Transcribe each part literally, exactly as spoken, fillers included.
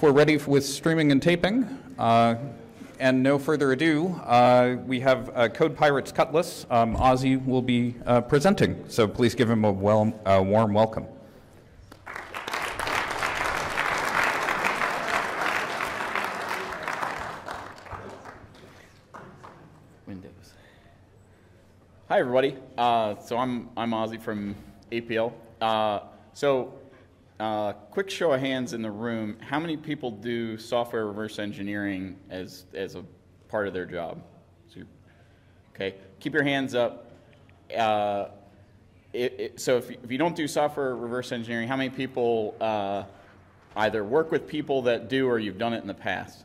We're ready with streaming and taping. Uh, and no further ado, uh, we have uh, Code Pirates Cutlass. Um, Ozzy will be uh, presenting, so please give him a well, uh, warm welcome. Windows. Hi, everybody. Uh, so I'm, I'm Ozzy from A P L. Uh, so. Uh, quick show of hands in the room. How many people do software reverse engineering as as a part of their job? So okay, keep your hands up. Uh, it, it, so if, if you don't do software reverse engineering, how many people uh, either work with people that do, or you've done it in the past?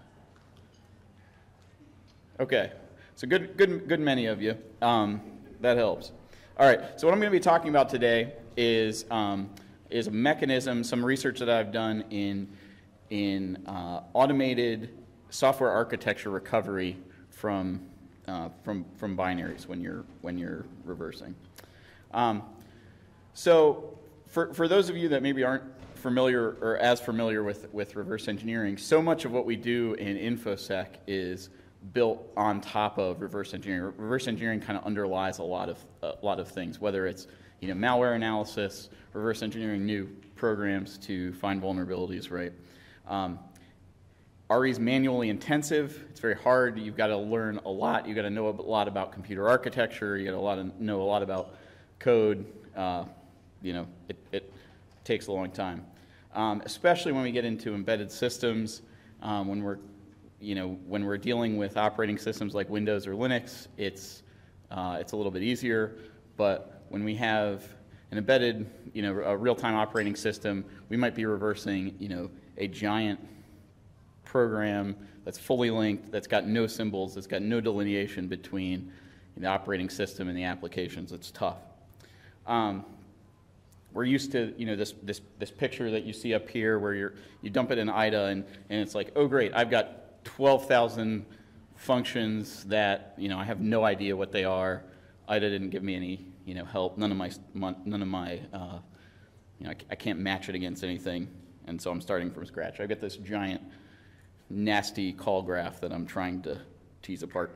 Okay, so good, good, good many of you. Um, that helps. All right. So what I'm going to be talking about today is. Um, is a mechanism, some research that I've done in, in uh, automated software architecture recovery from, uh, from, from binaries when you're, when you're reversing. Um, so for, for those of you that maybe aren't familiar or as familiar with, with reverse engineering, so much of what we do in InfoSec is built on top of reverse engineering. Reverse engineering kind of underlies a lot of, a lot of things, whether it's You know, malware analysis, reverse engineering new programs to find vulnerabilities, right? Um, R E is manually intensive. It's very hard. You've got to learn a lot. You've got to know a lot about computer architecture. You've got to a lot of, know a lot about code. Uh, you know, it, it takes a long time, um, especially when we get into embedded systems. Um, when we're, you know, when we're dealing with operating systems like Windows or Linux, it's uh, it's a little bit easier, but when we have an embedded, you know, a real-time operating system, we might be reversing, you know, a giant program that's fully linked, that's got no symbols, that's got no delineation between the operating system and the applications. It's tough. Um, we're used to, you know, this this this picture that you see up here, where you're you dump it in Ida, and and it's like, oh great, I've got twelve thousand functions that, you know, I have no idea what they are. Ida didn't give me any. You know, help. None of my, none of my. Uh, you know, I, I can't match it against anything, and so I'm starting from scratch. I've got this giant, nasty call graph that I'm trying to tease apart.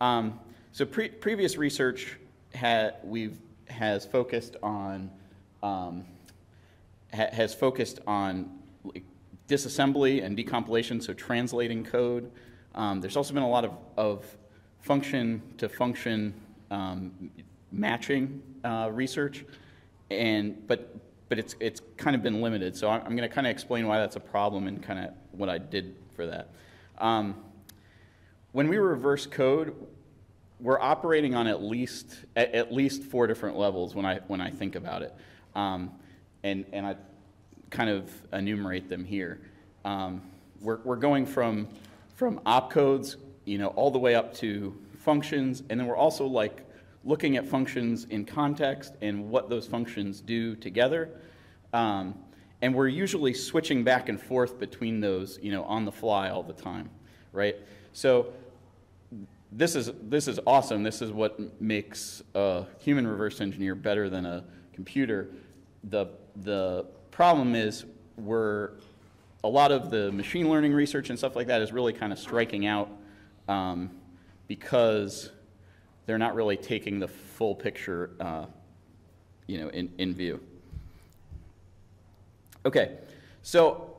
Um, so pre previous research had we've has focused on um, ha has focused on disassembly and decompilation, so translating code. Um, there's also been a lot of of function to function. Um, matching uh, research, and but but it's it's kind of been limited. So I'm, I'm going to kind of explain why that's a problem and kind of what I did for that. Um, when we reverse code, we're operating on at least at, at least four different levels when I when I think about it, um, and and I kind of enumerate them here. Um, we're we're going from from opcodes, you know, all the way up to functions, and then we're also like looking at functions in context and what those functions do together. Um, and we're usually switching back and forth between those, you know, on the fly all the time, right? So this is, this is awesome. This is what makes a human reverse engineer better than a computer. The, the problem is we're, a lot of the machine learning research and stuff like that is really kind of striking out um, because they're not really taking the full picture, uh, you know, in, in view. Okay, so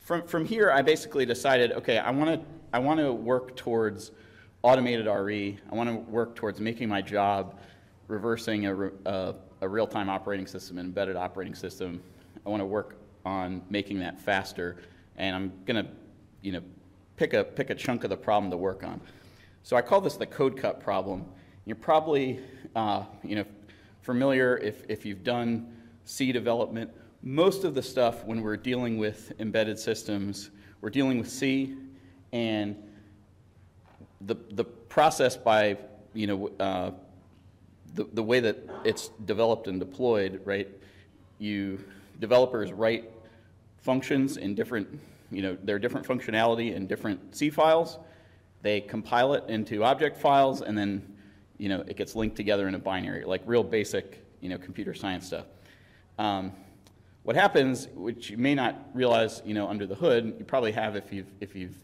from from here, I basically decided, okay, I want to I want to work towards automated R E. I want to work towards making my job reversing a, a, a real-time operating system, an embedded operating system. I want to work on making that faster, and I'm gonna, you know, pick a pick a chunk of the problem to work on. So I call this the code cut problem. You're probably, uh, you know, familiar if, if you've done C development. Most of the stuff when we're dealing with embedded systems, we're dealing with C, and the the process by, you know, uh, the the way that it's developed and deployed, right? You developers write functions in different, you know, there are different functionality in different C files. They compile it into object files, and then, you know, it gets linked together in a binary, like real basic, you know, computer science stuff. Um, What happens, which you may not realize, you know, under the hood, you probably have if you've, if you've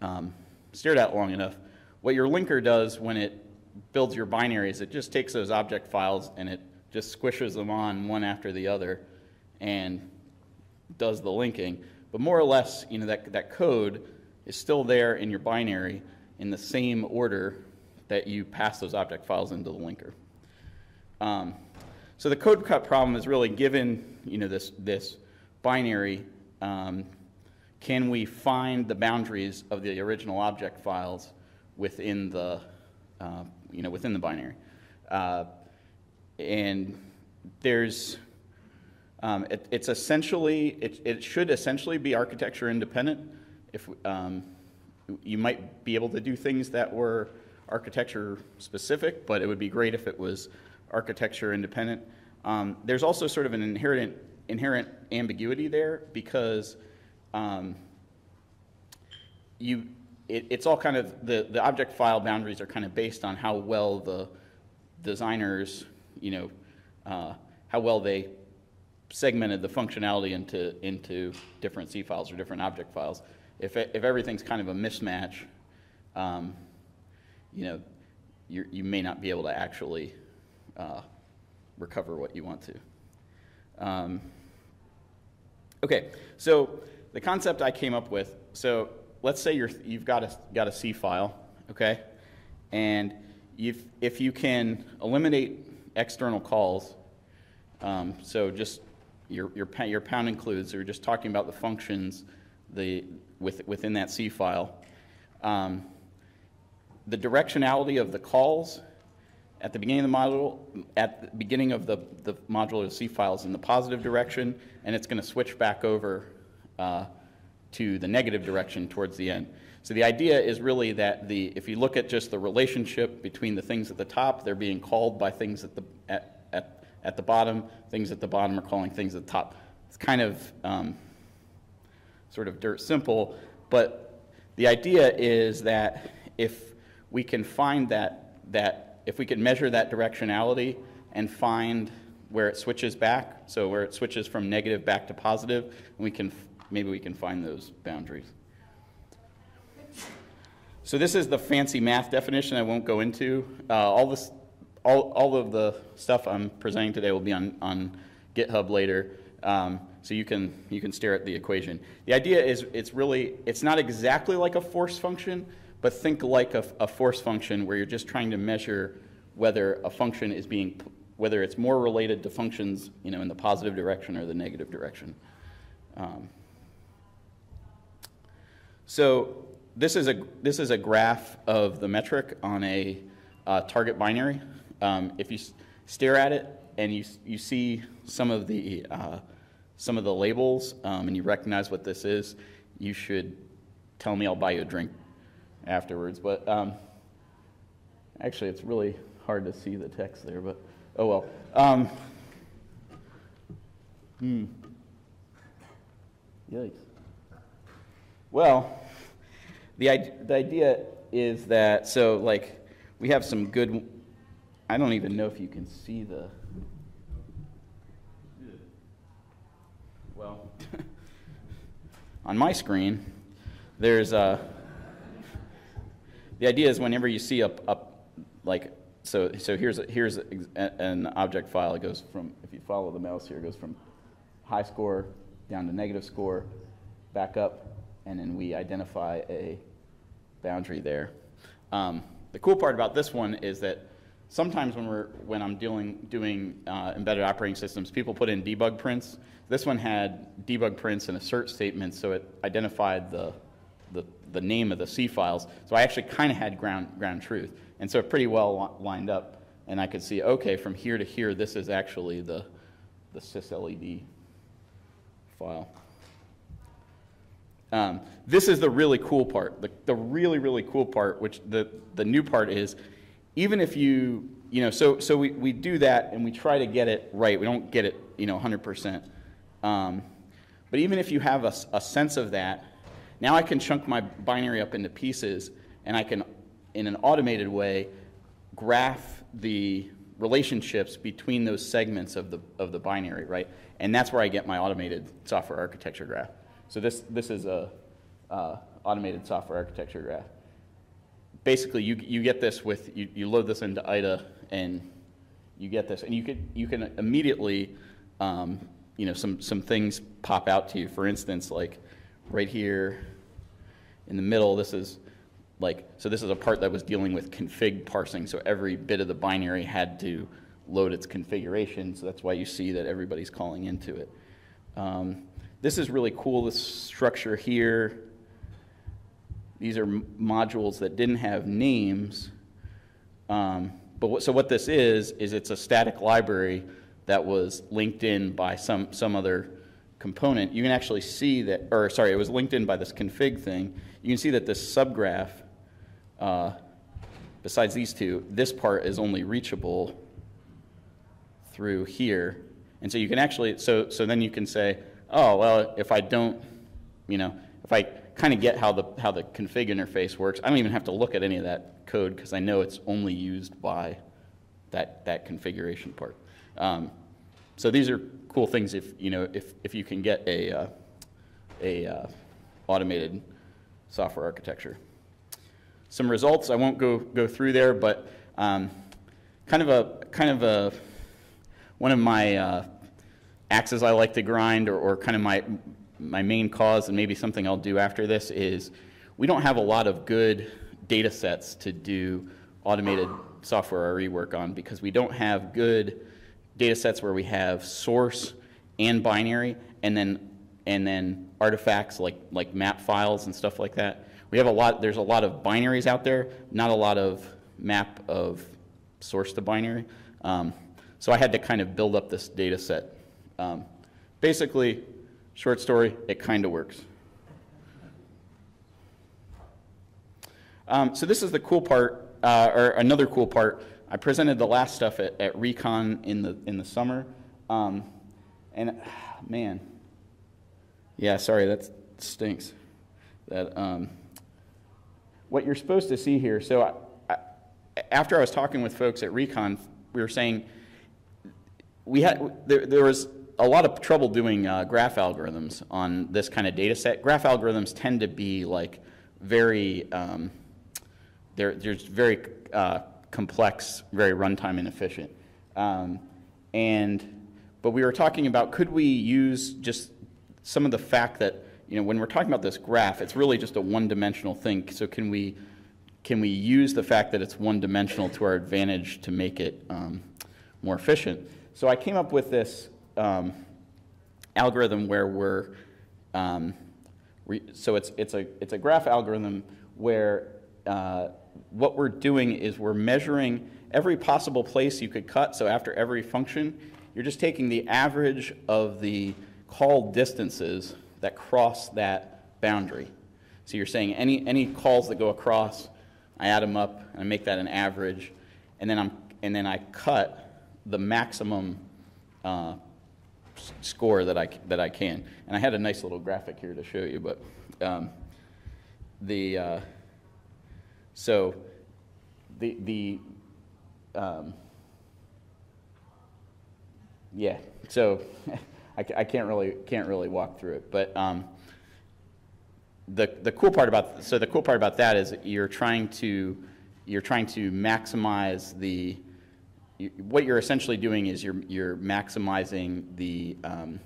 um, stared at long enough, what your linker does when it builds your binaries, it just takes those object files and it just squishes them on one after the other and does the linking. But more or less, you know, that, that code is still there in your binary in the same order that you pass those object files into the linker. Um, so the code cut problem is really given, you know, this, this binary, um, can we find the boundaries of the original object files within the, uh, you know, within the binary? Uh, and there's, um, it, it's essentially, it, it should essentially be architecture independent. If um, you might be able to do things that were architecture specific, but it would be great if it was architecture independent. Um, there's also sort of an inherent, inherent ambiguity there because um, you, It, it's all kind of, the, the object file boundaries are kind of based on how well the designers, you know, uh, how well they segmented the functionality into, into different C files or different object files. If, if everything's kind of a mismatch, um, you know, you're, you may not be able to actually uh, recover what you want to. Um, okay, so the concept I came up with, so let's say you're, you've got a, got a C file, okay? And you've, if you can eliminate external calls, um, so just your, your, your pound includes, or just talking about the functions the, with, within that C file, um, the directionality of the calls at the beginning of the module, at the beginning of the, the module of C files in the positive direction, and it's gonna switch back over uh, to the negative direction towards the end. So the idea is really that the, if you look at just the relationship between the things at the top, they're being called by things at the, at, at, at the bottom, things at the bottom are calling things at the top. It's kind of um, sort of dirt simple, but the idea is that if we can find that, that if we can measure that directionality and find where it switches back, so where it switches from negative back to positive, and we can maybe we can find those boundaries. So this is the fancy math definition I won't go into. Uh, all, this, all, all of the stuff I'm presenting today will be on, on GitHub later, um, so you can, you can stare at the equation. The idea is it's really, it's not exactly like a force function, but think like a, a force function where you're just trying to measure whether a function is being, whether it's more related to functions, you know, in the positive direction or the negative direction. Um, So this is a this is a graph of the metric on a uh, target binary. Um, if you stare at it and you you see some of the uh, some of the labels um, and you recognize what this is, you should tell me. I'll buy you a drink afterwards. But um, actually, it's really hard to see the text there. But oh well. Um, hmm. Yikes. Well. The, the idea is that, so like, we have some good, I don't even know if you can see the, well, on my screen, there's a, the idea is whenever you see a, a like, so, so here's, a, here's a, an object file, it goes from, if you follow the mouse here, it goes from high score down to negative score, back up, and then we identify a boundary there. Um, the cool part about this one is that sometimes when we're when I'm dealing doing uh, embedded operating systems, people put in debug prints. This one had debug prints and assert statements, so it identified the the, the name of the C files. So I actually kind of had ground ground truth, and so it pretty well lined up. And I could see, okay, from here to here, this is actually the the sysled file. Um, this is the really cool part, the, the really, really cool part, which the, the new part is, even if you, you know, so, so we, we do that and we try to get it right. We don't get it, you know, one hundred percent. Um, but even if you have a, a sense of that, now I can chunk my binary up into pieces and I can, in an automated way, graph the, relationships between those segments of the of the binary, right? And that's where I get my automated software architecture graph. So this this is a uh, automated software architecture graph. Basically, you you get this with you, you load this into Ida, and you get this, and you could you can immediately um, you know some some things pop out to you. For instance, like right here in the middle, this is like, so this is a part that was dealing with config parsing, so every bit of the binary had to load its configuration, so that's why you see that everybody's calling into it. Um, this is really cool, this structure here. These are modules that didn't have names, um, but what, so what this is, is it's a static library that was linked in by some, some other component. You can actually see that, or sorry, it was linked in by this config thing. You can see that this subgraph, Uh, besides these two, this part is only reachable through here, and so you can actually, so so then you can say, oh well, if I don't, you know, if I kind of get how the how the config interface works, I don't even have to look at any of that code because I know it's only used by that that configuration part. Um, so these are cool things if you know if if you can get a uh, a uh, automated software architecture. Some results I won't go go through there, but um, kind of a kind of a one of my uh, axes I like to grind, or, or kind of my my main cause, and maybe something I'll do after this, is we don't have a lot of good data sets to do automated software R E work on because we don't have good data sets where we have source and binary, and then and then artifacts like like map files and stuff like that. We have a lot, there's a lot of binaries out there, not a lot of map of source to binary. Um, so I had to kind of build up this data set. Um, basically, short story, it kind of works. Um, so this is the cool part, uh, or another cool part. I presented the last stuff at, at Recon in the, in the summer. Um, and man, yeah, sorry, that stinks. That, um, what you're supposed to see here, so I, I, after I was talking with folks at Recon, we were saying we had there, there was a lot of trouble doing uh, graph algorithms on this kind of data set. Graph algorithms tend to be like very, um, they're, they're very uh, complex, very runtime inefficient. Um, and, but we were talking about, could we use just some of the fact that you know, when we're talking about this graph, it's really just a one-dimensional thing. So can we, can we use the fact that it's one-dimensional to our advantage to make it um, more efficient? So I came up with this um, algorithm where we're, um, re so it's it's a it's a graph algorithm where uh, what we're doing is we're measuring every possible place you could cut. So after every function, you're just taking the average of the call distances that cross that boundary. So you're saying any, any calls that go across, I add them up, and I make that an average, and then, I'm, and then I cut the maximum uh, score that I, that I can. And I had a nice little graphic here to show you, but um, the, uh, so the, the um, yeah, so, I can't really can't really walk through it, but um, the the cool part about so the cool part about that is that you're trying to you're trying to maximize the you, what you're essentially doing is you're you're maximizing the um,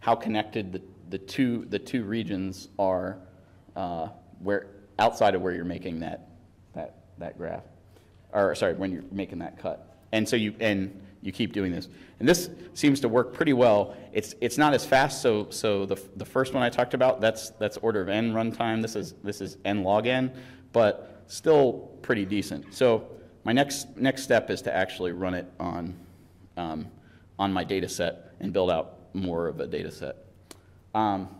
how connected the the two the two regions are uh, where outside of where you're making that that that graph, or sorry, when you're making that cut, and so you and. You keep doing this, and this seems to work pretty well. It's it's not as fast. So so the the first one I talked about, that's that's order of n runtime. This is this is n log n, but still pretty decent. So my next next step is to actually run it on um, on my data set and build out more of a data set. Um,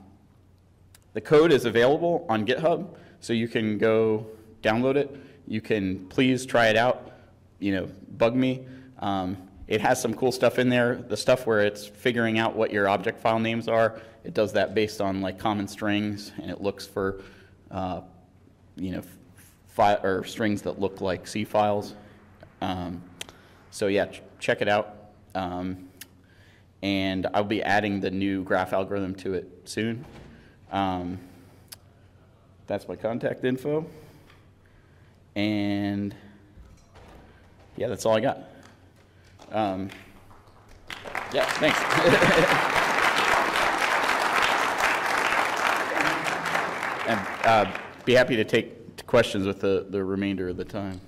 the code is available on GitHub, so you can go download it. You can please try it out. You know, bug me. Um, It has some cool stuff in there, the stuff where it's figuring out what your object file names are. It does that based on like common strings, and it looks for, uh, you know, fi or strings that look like C files. Um, So yeah, ch check it out. Um, and I'll be adding the new graph algorithm to it soon. Um, that's my contact info. And yeah, that's all I got. Um, yeah, thanks. And uh, be happy to take questions with the, the remainder of the time.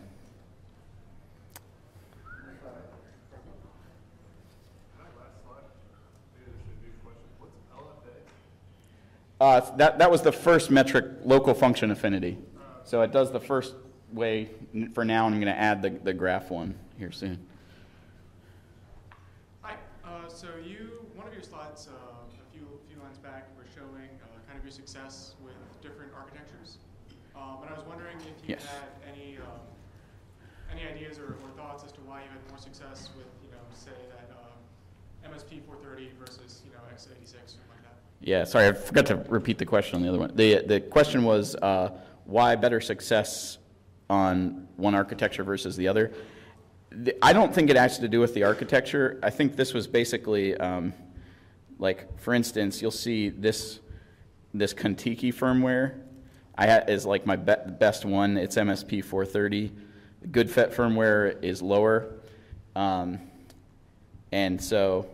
Uh, that, that was the first metric, local function affinity. So it does the first way for now, and I'm going to add the, the graph one here soon. Hi. Uh, so you, one of your slides uh, a few, few lines back were showing uh, kind of your success with different architectures. Um, and I was wondering if you yes. had any um, any ideas or, or thoughts as to why you had more success with, you know, say that um, M S P four thirty versus, you know, x eighty-six or something like that. Yeah, sorry, I forgot to repeat the question on the other one. The, the question was uh, why better success on one architecture versus the other. The, I don't think it has to do with the architecture. I think this was basically, um, like, for instance, you'll see this This Contiki firmware I ha is like my be best one. It's M S P four thirty. GoodFET firmware is lower, um, and so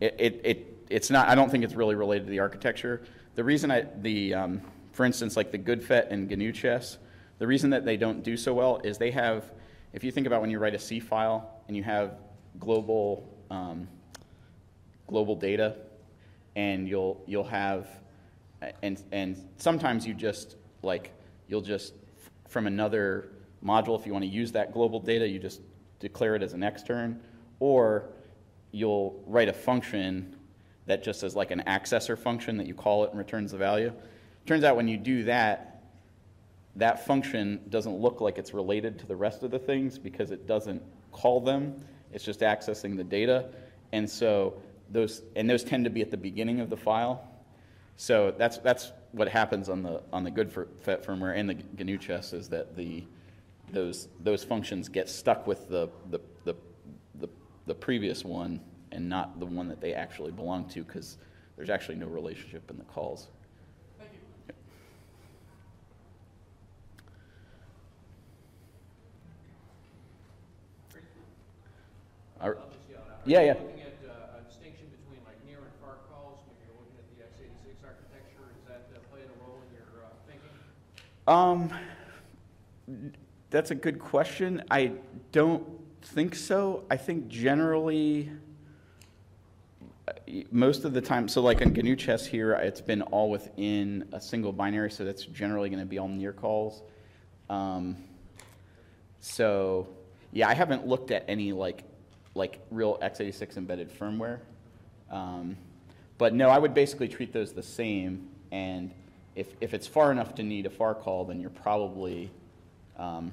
it, it it it's not. I don't think it's really related to the architecture. The reason I the um, for instance, like the GoodFET and G N U Chess, the reason that they don't do so well is they have. If you think about when you write a C file and you have global um, global data, and you'll you'll have And, and sometimes you just, like, you'll just, from another module, if you want to use that global data, you just declare it as an extern, or you'll write a function that just is like an accessor function that you call it and returns the value. Turns out when you do that, that function doesn't look like it's related to the rest of the things because it doesn't call them. It's just accessing the data. And so those, and those tend to be at the beginning of the file. So that's that's what happens on the on the GoodFET firmware and the G N U Chess, is that the those those functions get stuck with the the the the, the previous one and not the one that they actually belong to, because there's actually no relationship in the calls. Thank you. Yeah. Are, yeah, yeah. Um, that's a good question. I don't think so. I think generally, most of the time, so like in G N U Chess here, it's been all within a single binary, so that's generally going to be all near calls. Um, so yeah, I haven't looked at any like, like real x eighty-six embedded firmware. Um, but no, I would basically treat those the same, and If, if it's far enough to need a far call, then you're probably, um,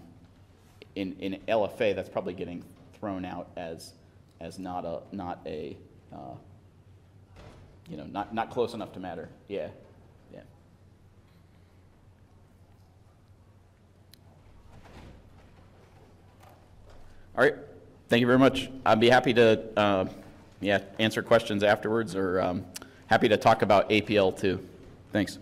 in, in L F A, that's probably getting thrown out as, as not a, not a uh, you know, not, not close enough to matter. Yeah, yeah. All right, thank you very much. I'd be happy to, uh, yeah, answer questions afterwards, or um, happy to talk about A P L too. Thanks.